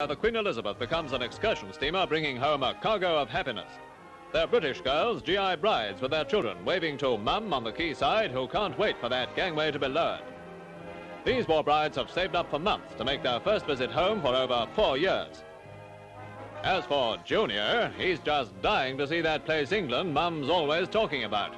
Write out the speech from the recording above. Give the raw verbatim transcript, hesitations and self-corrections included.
The Queen Elizabeth becomes an excursion steamer bringing home a cargo of happiness. They're British girls, G I brides with their children, waving to mum on the quayside who can't wait for that gangway to be lowered. These war brides have saved up for months to make their first visit home for over four years. As for Junior, he's just dying to see that place England mum's always talking about.